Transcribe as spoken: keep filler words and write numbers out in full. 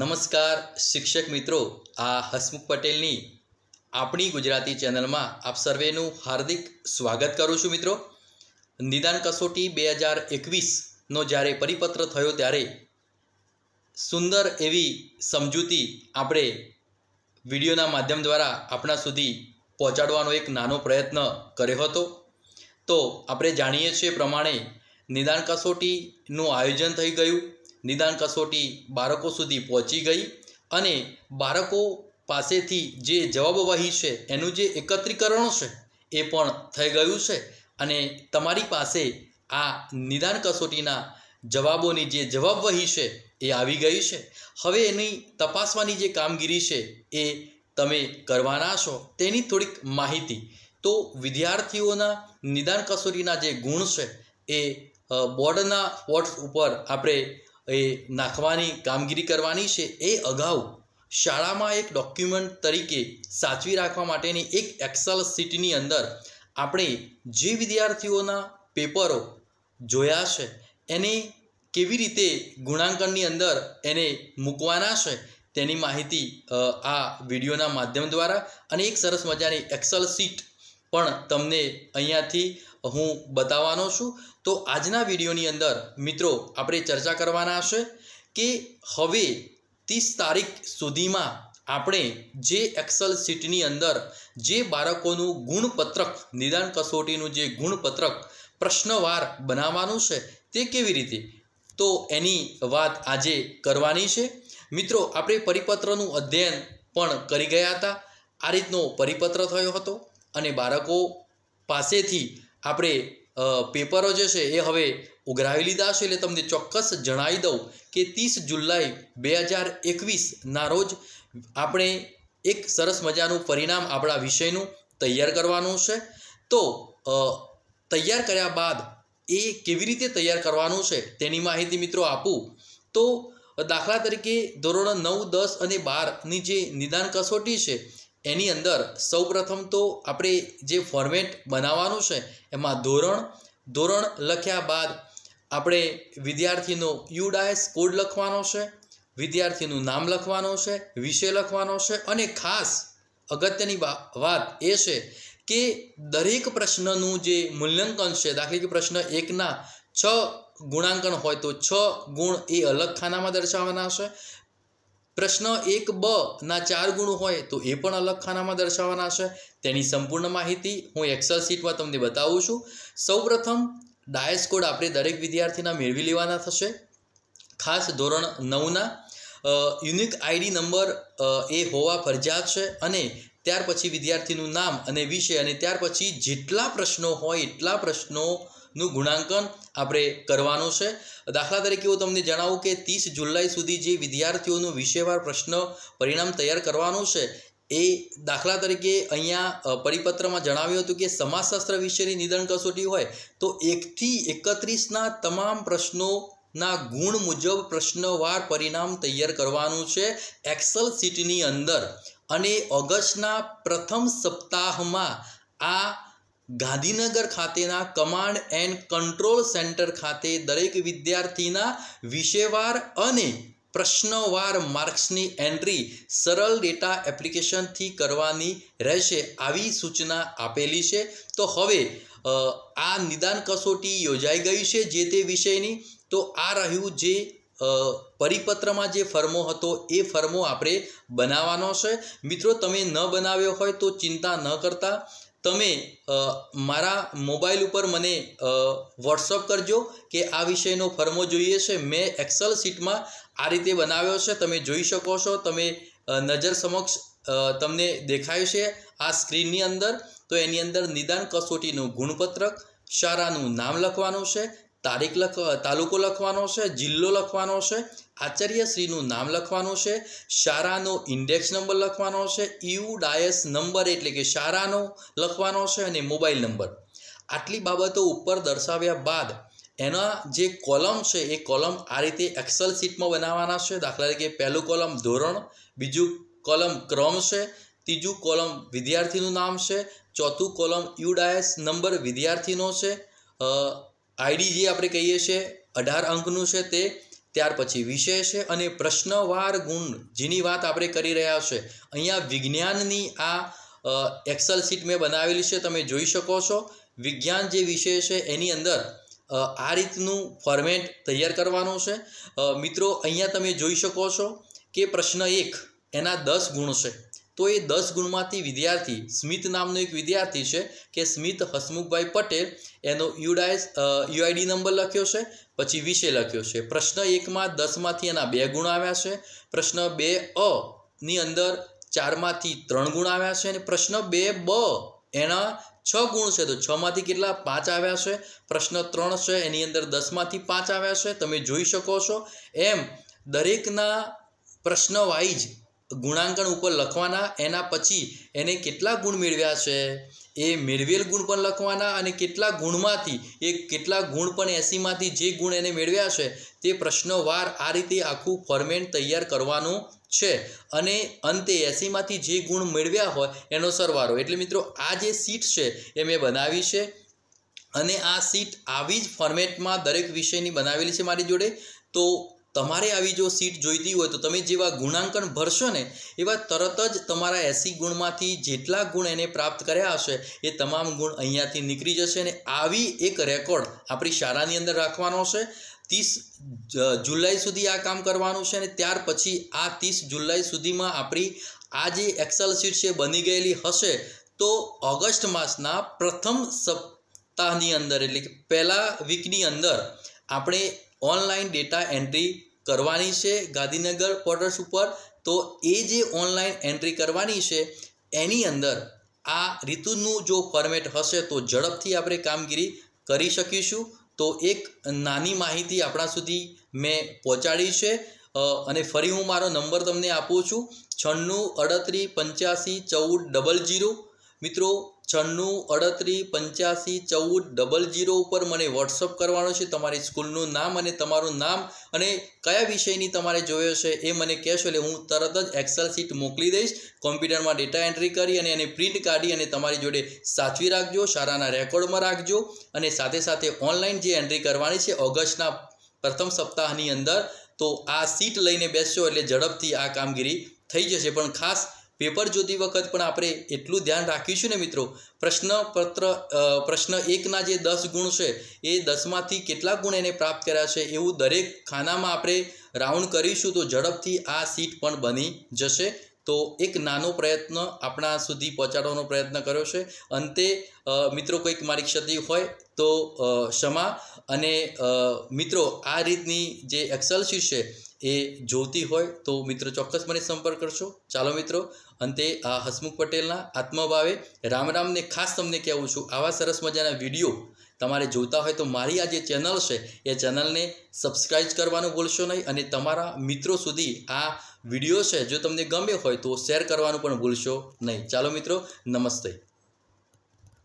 નમસ્કાર શિક્ષક મિત્રો, આ હસમુખ પટેલની આપણી ગુજરાતી ચેનલમાં આપ સર્વેનું હાર્દિક સ્વાગત કરું છું મિત્રો। નિદાન કસોટી બે હજાર એકવીસનો જ્યારે પરિપત્ર થયો ત્યારે સુંદર એવી સમજૂતી આપણે વિડીયોના માધ્યમ દ્વારા આપણા સુધી પહોંચાડવાનો એક નાનો પ્રયત્ન કર્યો હતો। તો આપણે જાણીએ છીએ પ્રમાણે નિદાન કસોટીનું આયોજન થઈ ગયું, निदान कसोटी बाळको सुधी पहुँची गई अने बाळको पासेथी जे जवाबवाही छे एनुं जे एकत्रीकरण छे ए पण थई गयुं छे अने तमारी पासे आ निदान कसोटीना जवाबोनी जे जवाबवाही छे ए आवी गई छे। हवे एनी तपासवानी जे कामगीरी छे ए तमे करवाना छो तेनी थोड़ीक माहिती। तो विद्यार्थीओना निदान कसोटीना जे गुण छे ए बोर्डना वोट्स उपर आपणे ए नाखवानी कामगीरी करवानी छे। ए अगाऊ शाळामां एक डॉक्यूमेंट तरीके साचवी राखवा माटेनी एक एक्सेल शीटनी अंदर आपणे जे विद्यार्थीओना पेपरो जोया छे एने केवी रीते गुणांकननी अंदर एने मूकवाना छे तेनी माहिती आ विडियोना माध्यम द्वारा अने एक सरस मजानी एक्सेल शीट पण तमने अहींयाथी हूँ बतावानो छूं। तो आजना विडियोनी अंदर मित्रों आपणे चर्चा करवाना छे कि हवे तीस तारीख सुधीमां आपणे जे एक्सेल शीटनी अंदर जे बाळकोनुं गुणपत्रक निदान कसोटीनुं जे गुणपत्रक प्रश्नवार बनाववानुं छे ते केवी रीते, तो एनी वात आजे करवानी छे। मित्रों आपणे परिपत्रनुं अध्ययन पण करी गया हता। आ रीतनो परिपत्र थयो हतो अने बाळको पासेथी आपणे पेपरो जे छे ए हवे उघरावी लीधा छे। एटले तमने चोक्कस जणावी दऊं के तीस जुलाई बे हज़ार एकवीस ना रोज आपणे एक सरस मजानुं परिणाम आपणा विषयनुं तैयार करवानुं छे। तो तैयार कर्या बाद ए केवी रीते तैयार करवानुं छे तेनी माहिती मित्रों आपूं। तो दाखला तरीके धोरण नौ दस अने बार नी जे निदान कसोटी छे एनी अंदर सौ प्रथम तो आपणे जे फॉर्मेट बनाववानुं छे एमां धोरण धोरण लख्या बाद आपणे विद्यार्थीनो यू डायस कोड लखवानो छे, विद्यार्थीनुं नाम लखवानो छे, विषय लखवानो छे अने खास अगत्यनी वात ए छे के दरेक प्रश्ननुं जे मूल्यांकन छे। दाखला तरीके प्रश्न एकना छ गुणांकन होय तो छ गुण ए अलग खानामां दर्शाववाना छे। प्रश्न एक ब ना चार गुण होय तो ए पण अलग खानामां दर्शाववाना छे। तेनी संपूर्ण माहिती हूँ एक्सेल शीटमां तमने बतावुं छुं। सौप्रथम डायस कोड आपणे दरेक विद्यार्थीना मेळवी लेवाना थशे, खास धोरण नौ ना यूनिक आईडी नंबर ए होवा फरजियात छे अने त्यार पछी विद्यार्थीनुं नाम अने विषय अने त्यार पछी जेटला प्रश्नो होय एटला प्रश्नो નું ગુણાંકન આપણે કરવાનું છે। દાખલા તરીકે હું તમને જણાવું કે ત્રીસ જુલાઈ સુધી જે વિદ્યાર્થીઓનું વિષયવાર પ્રશ્ન પરિણામ તૈયાર કરવાનું છે એ દાખલા તરીકે અહીંયા પરિપત્રમાં જણાવ્યું હતું કે સમાજશાસ્ત્ર વિષયની નિદાન કસોટી હોય તો એકથી એકત્રીસના તમામ પ્રશ્નોના ગુણ મુજબ પ્રશ્નવાર પરિણામ તૈયાર કરવાનું છે એક્સેલ શીટની અંદર। અને ઓગસ્ટના પ્રથમ સપ્તાહમાં આ गांधीनगर खातेना कमांड एंड कंट्रोल सेंटर खाते दरेक विद्यार्थीना विषयवार अने प्रश्नवार मार्क्सनी एंट्री सरल डेटा एप्लिकेशन थी करवानी रहेशे, आवी सूचना आपेली छे। तो हवे आ निदान कसोटी योजाई गई छे जे ते विषयनी। तो आ रह्यु जे परिपत्रमा जे फर्मो हतो ए फर्मो आपणे बनाववानो छे। मित्रों तमे न बनाव्यो होय तो चिंता न करता, तमे मारा मोबाइल पर मने व्हाट्सअप करजो के आ विषयनो फर्मो जोईए छे। मैं एक्सेल शीट में आ रीते बनाव्यो छे, तमे जोई शको छो, तमे नजर समक्ष तमने देखाय छे आ स्क्रीननी अंदर। तो एनी अंदर निदान कसोटीनुं गुणपत्रक, शाळानुं नाम लखवानुं छे, तारीख लख तालुको लखवानो छे, जिल्लो लखवानो छे, आचार्यश्रीनुं नाम लखवानुं छे, शाळानो इंडेक्स नंबर लखवानो छे, ईयू डायस नंबर एटले के शाळानो लखवानो छे अने मोबाइल नंबर। आटली बाबतो उपर दर्शाव्या बाद एना जे कॉलम छे ए कॉलम आ रीते एक्सेल शीटमां बनाववाना छे। दाखला तरीके पहेलुं कॉलम धोरण, बीजुं कॉलम क्रम छे, तीजुं कॉलम विद्यार्थीनुं नाम छे, चौथुं कॉलम यू डायस नंबर विद्यार्थीनो छे, आईडी जी आपणे कहीए छे अठार अंकनुं छे ते त्यार पछी विषय छे अने प्रश्नवार गुण जेनी वात आपणे करी रह्या छे। अहींया विज्ञाननी आ एक्सेल शीट में बनावेली छे, तमे जोई शको छो। विज्ञान जे विषय छे एनी अंदर आ रीतनुं फॉर्मेट तैयार करवानुं छे। मित्रों अहींया तमे जोई शको छो के प्रश्न एक एना दस गुण छे, तो ये दस गुण में विद्यार्थी स्मित नामनो एक विद्यार्थी है कि स्मित हसमुखभाई पटेल एनो यूडाइ यूआईडी नंबर लख्यो है, पछी विषय लख्यो है। प्रश्न एक में दस मांथी एना बे गुण आव्या छे, प्रश्न बे अ नी अंदर चार मांथी त्रण गुण आव्या छे अने प्रश्न बे ब एना छ गुण है, तो छ मांथी केटला पांच आव्या छे। प्रश्न त्रण छे एनी अंदर दस मांथी पांच आव्या छे। तमे जोई शको छो एम दरेकना प्रश्न वाइज गुणांकन उपर लखवाना, एना पछी एने केटला गुण मेळव्या छे ए मेळवेल गुण पण लखवाना अने केटला गुणमांथी ए केटला गुण पण एसी मांथी जे गुण एने मेळव्या छे ते प्रश्नवार आ रीते आखू फॉर्मेट तैयार करवानुं छे अने अंते एसी मांथी जे गुण मेळव्या होय एनो सरवारो। एटले मित्रों आ जे शीट छे ए मे बनावी छे अने आ शीट आवी ज फॉर्मेटमां दरेक विषयनी बनावेली छे मारी जोडे। तो तमारे आवी जो सीट जोईती होय तो तमे जेवा गुणांकन भरशो ने एवा तरत ज तमारा एसी गुणमांथी जेटला गुण एने प्राप्त कर्या हशे ए तमाम गुण अहींयाथी नीकळी जशे अने आवी एक रेकॉर्ड आपणी शाळानी अंदर राखवानो छे। तीस जुलाई सुधी आ काम करवानुं छे अने त्यार पछी आ तीस जुलाई सुधीमां आपणी आ जे एक्सेल शीट छे बनी गयेली हशे, तो ऑगस्ट मासना प्रथम सप्ताहनी अंदर एटले के पहेला वीकनी अंदर आपणे ऑनलाइन डेटा एंट्री करवानी छे गांधीनगर पोर्टल्स पर। तो ये जे ऑनलाइन एंट्री करवानी छे एनी अंदर आ ऋतुनु जो फॉर्मेट हशे तो झड़पथी आपणे कामगीरी करी शकीशुं। तो एक नानी माहिती आपणा सुधी मैं पहोंचाडी छे अने फरी हूँ मारो नंबर तमने आपूं छुं छन्नू अड़तरी पंचासी चौद डबल जीरो। मित्रों छन्नू अड़तरी पंचासी चौद डबल जीरो पर मैंने वॉट्सअप करवानो छे। तमारी स्कूलनु नाम अने तमारू नाम अने कया विषयनी तमारे जोयो छे ए मने कहेशो एटले हूँ तरत ज एक्सेल शीट मोकली दईश। कॉम्प्यूटर में डेटा एंट्री करी अने एने प्रिंट काढ़ी अने तमारी जोडे साचवी राखजो, शाळाना रेकॉर्ड में राखजो अने साथे साथे ऑनलाइन जे एंट्री करवानी छे ऑगस्टना प्रथम सप्ताहनी अंदर। तो आ शीट लईने बेसशो एटले झड़पथी आ कामगीरी थई जशे। पण खास पेपर जोती वखत पण आपणे एटलुं ध्यान राखीशुं ने मित्रों, प्रश्नपत्र प्रश्न एक ना जे दस गुण छे ए दस मांथी केटला गुण एने प्राप्त कर्या छे एवुं दरेक खानामां आपणे राउंड करीशुं तो झड़पथी आ शीट पण बनी जशे। तो एक नानो प्रयत्न आपणा सुधी पहोंचाडવાનો प्रयत्न कर्यो छे। अंते मित्रों कोईक मारी क्षति होय तो क्षमा। अने मित्रों आ रीतनी जे एक्सेल शीट छे ए जोती होय तो मित्रों चौक्कस मने संपर्क करशो। चालो मित्रों अंते आ हसमुख पटेलना आत्मभावे राम राम ने खास तमने कहूँ छूँ। आवा सरस मजाना विडियो तमारे जोता होय तो मारी आ जे चेनल छे ए चेनल ने सब्सक्राइब करवानुं भूलशो नहीं अने तमारा मित्रों सुधी आ विडियो छे जो तमने गम्यो होय तो शेर करवानुं पण भूलशो नहीं। चालो मित्रों नमस्ते।